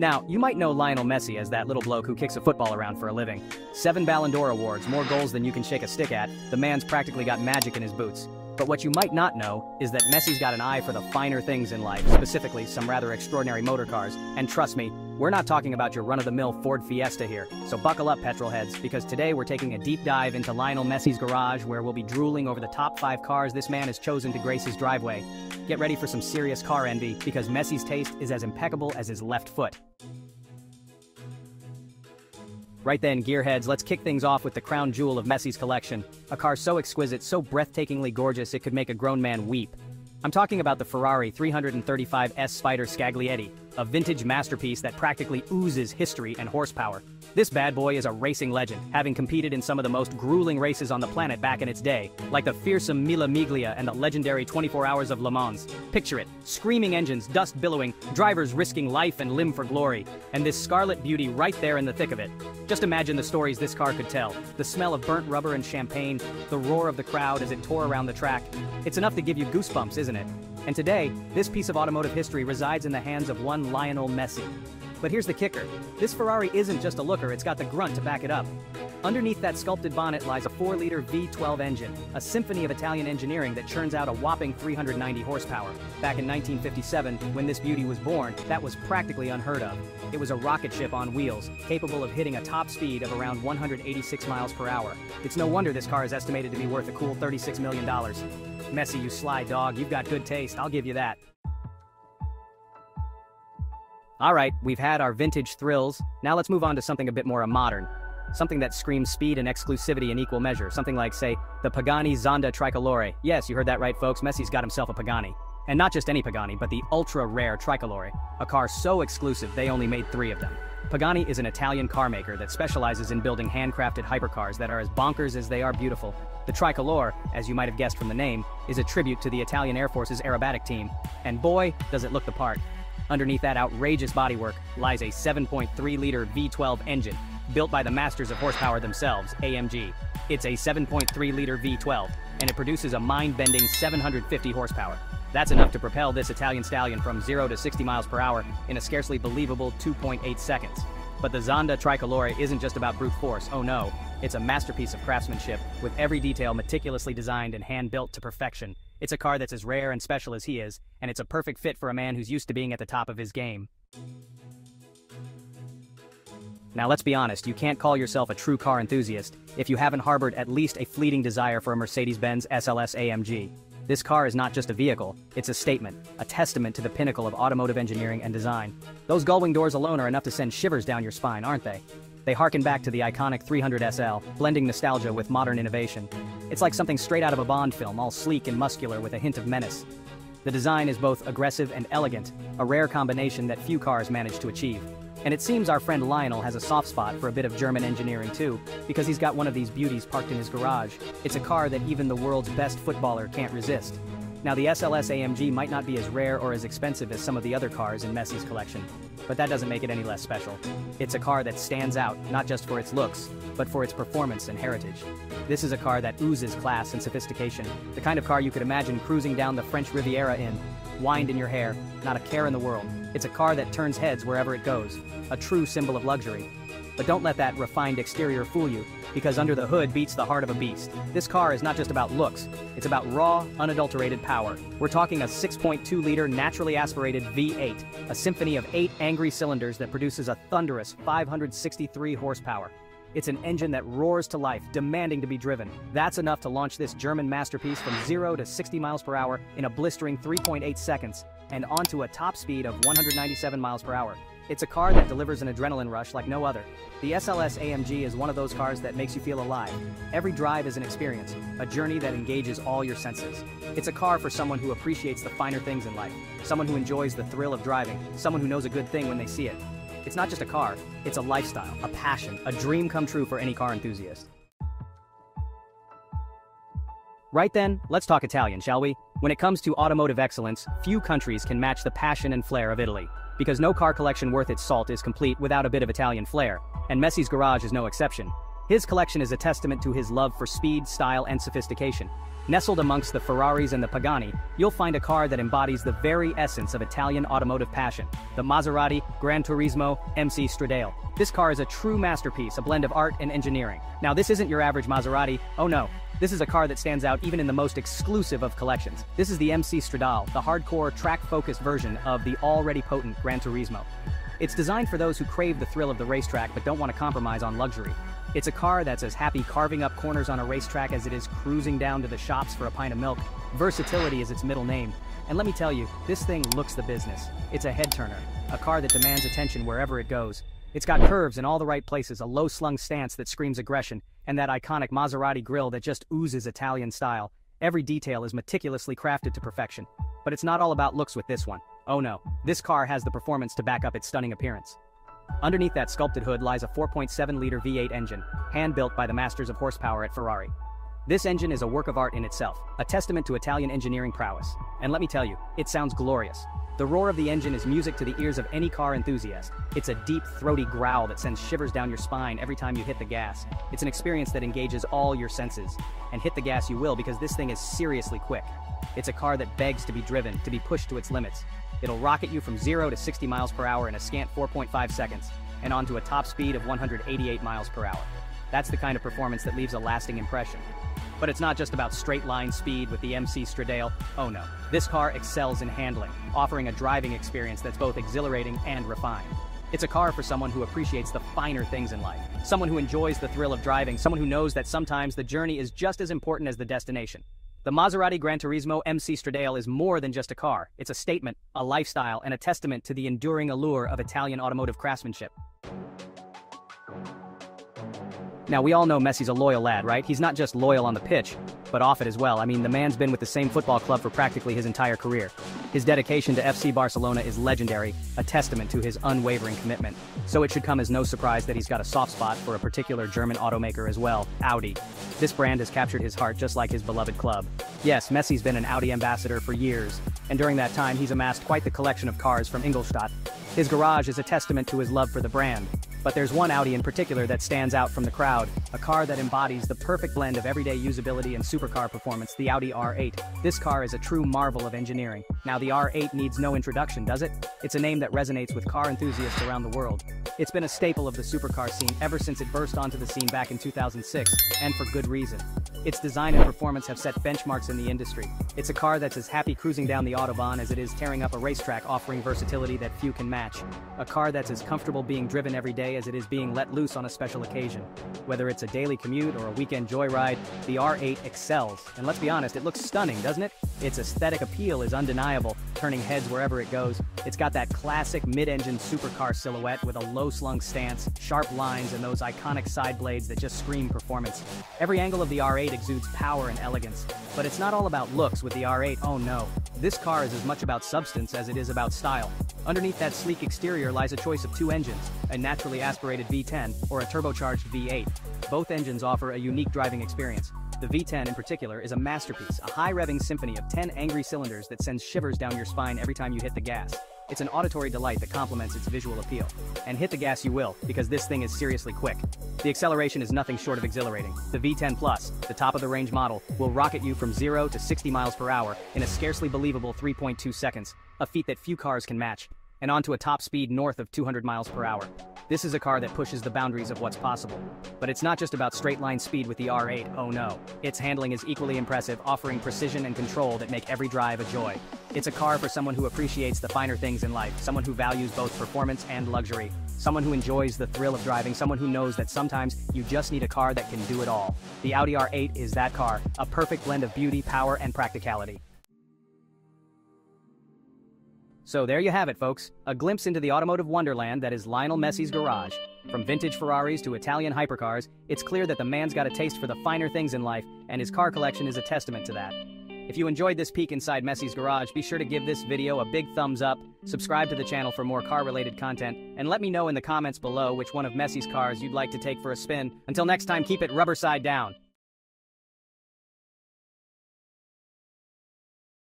Now, you might know Lionel Messi as that little bloke who kicks a football around for a living. 7 Ballon d'Or awards, more goals than you can shake a stick at, the man's practically got magic in his boots. But what you might not know is that Messi's got an eye for the finer things in life, specifically some rather extraordinary motor cars. And trust me, we're not talking about your run-of-the-mill Ford Fiesta here. So buckle up, petrol heads, because today we're taking a deep dive into Lionel Messi's garage, where we'll be drooling over the top 5 cars this man has chosen to grace his driveway. Get ready for some serious car envy, because Messi's taste is as impeccable as his left foot. Right then, gearheads, let's kick things off with the crown jewel of Messi's collection, a car so exquisite, so breathtakingly gorgeous it could make a grown man weep. I'm talking about the Ferrari 335 S Spider Scaglietti, a vintage masterpiece that practically oozes history and horsepower. This bad boy is a racing legend, having competed in some of the most grueling races on the planet back in its day, like the fearsome Mille Miglia and the legendary 24 Hours of Le Mans. Picture it: screaming engines, dust billowing, drivers risking life and limb for glory, and this scarlet beauty right there in the thick of it. Just imagine the stories this car could tell. The smell of burnt rubber and champagne, the roar of the crowd as it tore around the track. It's enough to give you goosebumps, isn't it? And today, this piece of automotive history resides in the hands of one Lionel Messi. But here's the kicker. This Ferrari isn't just a looker, it's got the grunt to back it up. Underneath that sculpted bonnet lies a 4-liter V12 engine, a symphony of Italian engineering that churns out a whopping 390 horsepower. Back in 1957, when this beauty was born, that was practically unheard of. It was a rocket ship on wheels, capable of hitting a top speed of around 186 miles per hour. It's no wonder this car is estimated to be worth a cool $36 million. Messi, you sly dog, you've got good taste, I'll give you that. Alright, we've had our vintage thrills, now let's move on to something a bit more modern. Something that screams speed and exclusivity in equal measure, something like, say, the Pagani Zonda Tricolore. Yes, you heard that right, folks, Messi's got himself a Pagani. And not just any Pagani, but the ultra-rare Tricolore, a car so exclusive they only made 3 of them. Pagani is an Italian car maker that specializes in building handcrafted hypercars that are as bonkers as they are beautiful. The Tricolore, as you might have guessed from the name, is a tribute to the Italian Air Force's aerobatic team. And boy, does it look the part. Underneath that outrageous bodywork lies a 7.3-liter V12 engine, built by the masters of horsepower themselves, AMG. It's a 7.3-liter V12, and it produces a mind-bending 750 horsepower. That's enough to propel this Italian stallion from 0 to 60 miles per hour in a scarcely believable 2.8 seconds. But the Zonda Tricolore isn't just about brute force, oh no. It's a masterpiece of craftsmanship, with every detail meticulously designed and hand-built to perfection. It's a car that's as rare and special as he is, and it's a perfect fit for a man who's used to being at the top of his game. Now let's be honest, you can't call yourself a true car enthusiast if you haven't harbored at least a fleeting desire for a Mercedes-Benz SLS AMG. This car is not just a vehicle, it's a statement, a testament to the pinnacle of automotive engineering and design. Those gullwing doors alone are enough to send shivers down your spine, aren't they? They harken back to the iconic 300 SL, blending nostalgia with modern innovation. It's like something straight out of a Bond film, all sleek and muscular with a hint of menace. The design is both aggressive and elegant, a rare combination that few cars manage to achieve. And it seems our friend Lionel has a soft spot for a bit of German engineering too, because he's got one of these beauties parked in his garage. It's a car that even the world's best footballer can't resist. Now, the SLS AMG might not be as rare or as expensive as some of the other cars in Messi's collection, but that doesn't make it any less special. It's a car that stands out, not just for its looks, but for its performance and heritage. This is a car that oozes class and sophistication, the kind of car you could imagine cruising down the French Riviera in. Wind in your hair, not a care in the world. It's a car that turns heads wherever it goes, a true symbol of luxury. But don't let that refined exterior fool you, because under the hood beats the heart of a beast. This car is not just about looks, it's about raw, unadulterated power. We're talking a 6.2-liter naturally aspirated V8, a symphony of 8 angry cylinders that produces a thunderous 563 horsepower. It's an engine that roars to life, demanding to be driven. That's enough to launch this German masterpiece from 0 to 60 miles per hour in a blistering 3.8 seconds, and onto a top speed of 197 miles per hour. It's a car that delivers an adrenaline rush like no other. The SLS AMG is one of those cars that makes you feel alive. Every drive is an experience, a journey that engages all your senses. It's a car for someone who appreciates the finer things in life, someone who enjoys the thrill of driving, someone who knows a good thing when they see it. It's not just a car, it's a lifestyle, a passion, a dream come true for any car enthusiast. Right then, let's talk Italian, shall we? When it comes to automotive excellence, few countries can match the passion and flair of Italy, because no car collection worth its salt is complete without a bit of Italian flair, and Messi's garage is no exception. His collection is a testament to his love for speed, style, and sophistication. Nestled amongst the Ferraris and the Pagani, you'll find a car that embodies the very essence of Italian automotive passion, the Maserati GranTurismo MC Stradale. This car is a true masterpiece, a blend of art and engineering. Now this isn't your average Maserati, oh no. This is a car that stands out even in the most exclusive of collections. This is the MC Stradale, the hardcore, track-focused version of the already potent GranTurismo. It's designed for those who crave the thrill of the racetrack but don't want to compromise on luxury. It's a car that's as happy carving up corners on a racetrack as it is cruising down to the shops for a pint of milk. Versatility is its middle name. And let me tell you, this thing looks the business. It's a head-turner, a car that demands attention wherever it goes. It's got curves in all the right places, a low-slung stance that screams aggression, and that iconic Maserati grille that just oozes Italian style. Every detail is meticulously crafted to perfection. But it's not all about looks with this one. Oh no, this car has the performance to back up its stunning appearance. Underneath that sculpted hood lies a 4.7-liter V8 engine, hand-built by the masters of horsepower at Ferrari. This engine is a work of art in itself, a testament to Italian engineering prowess. And let me tell you, it sounds glorious. The roar of the engine is music to the ears of any car enthusiast. It's a deep, throaty growl that sends shivers down your spine every time you hit the gas. It's an experience that engages all your senses. And hit the gas you will, because this thing is seriously quick. It's a car that begs to be driven, to be pushed to its limits. It'll rocket you from 0 to 60 miles per hour in a scant 4.5 seconds, and onto a top speed of 188 miles per hour. That's the kind of performance that leaves a lasting impression. But it's not just about straight-line speed with the MC Stradale, oh no. This car excels in handling, offering a driving experience that's both exhilarating and refined. It's a car for someone who appreciates the finer things in life, someone who enjoys the thrill of driving, someone who knows that sometimes the journey is just as important as the destination. The Maserati GranTurismo MC Stradale is more than just a car. It's a statement, a lifestyle, and a testament to the enduring allure of Italian automotive craftsmanship. Now, we all know Messi's a loyal lad, right? He's not just loyal on the pitch, but off it as well. I mean, the man's been with the same football club for practically his entire career. His dedication to FC Barcelona is legendary, a testament to his unwavering commitment. So it should come as no surprise that he's got a soft spot for a particular German automaker as well, Audi. This brand has captured his heart just like his beloved club. Yes, Messi's been an Audi ambassador for years, and during that time he's amassed quite the collection of cars from Ingolstadt. His garage is a testament to his love for the brand. But there's one Audi in particular that stands out from the crowd, a car that embodies the perfect blend of everyday usability and supercar performance, the Audi R8. This car is a true marvel of engineering. Now the R8 needs no introduction, does it? It's a name that resonates with car enthusiasts around the world. It's been a staple of the supercar scene ever since it burst onto the scene back in 2006, and for good reason. Its design and performance have set benchmarks in the industry. It's a car that's as happy cruising down the Autobahn as it is tearing up a racetrack, offering versatility that few can match. A car that's as comfortable being driven every day as it is being let loose on a special occasion. Whether it's a daily commute or a weekend joyride, the R8 excels. And let's be honest, it looks stunning, doesn't it? Its aesthetic appeal is undeniable, turning heads wherever it goes. It's got that classic mid-engine supercar silhouette with a low-slung stance, sharp lines, and those iconic side blades that just scream performance. Every angle of the R8 exudes power and elegance. But it's not all about looks with the R8, oh no. This car is as much about substance as it is about style. Underneath that sleek exterior lies a choice of two engines, a naturally aspirated V10 or a turbocharged V8. Both engines offer a unique driving experience. The V10 in particular is a masterpiece, a high-revving symphony of 10 angry cylinders that sends shivers down your spine every time you hit the gas. It's an auditory delight that complements its visual appeal. And hit the gas you will, because this thing is seriously quick. The acceleration is nothing short of exhilarating. The V10 Plus, the top-of-the-range model, will rocket you from 0 to 60 miles per hour in a scarcely believable 3.2 seconds, a feat that few cars can match, and onto a top speed north of 200 miles per hour. This is a car that pushes the boundaries of what's possible. But it's not just about straight-line speed with the R8, oh no. Its handling is equally impressive, offering precision and control that make every drive a joy. It's a car for someone who appreciates the finer things in life, someone who values both performance and luxury, someone who enjoys the thrill of driving, someone who knows that sometimes you just need a car that can do it all. The Audi R8 is that car, a perfect blend of beauty, power, and practicality. So there you have it, folks, a glimpse into the automotive wonderland that is Lionel Messi's garage. From vintage Ferraris to Italian hypercars, it's clear that the man's got a taste for the finer things in life, and his car collection is a testament to that. If you enjoyed this peek inside Messi's garage, be sure to give this video a big thumbs up, subscribe to the channel for more car-related content, and let me know in the comments below which one of Messi's cars you'd like to take for a spin. Until next time, keep it rubber side down.